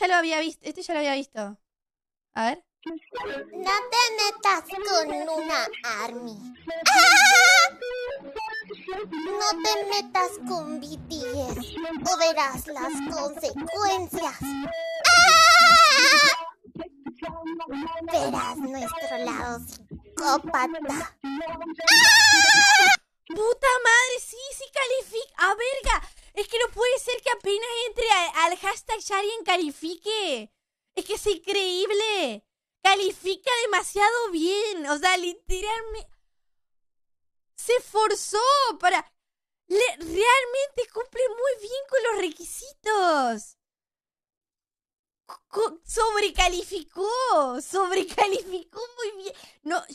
ya lo había visto. Este ya lo había visto. A ver. No te metas con una ARMY. ¡Ah! No te metas con BTS o verás las consecuencias. ¡Ah! Verás nuestro lado psicópata. ¡Ah! Puta madre, sí, sí califica. A verga, es que no puede ser que apenas entre al hashtag ya alguien califique. Es que es increíble. Califica demasiado bien. O sea, literalmente se esforzó para... realmente cumple muy bien con los requisitos. Sobrecalificó muy bien. No, yo...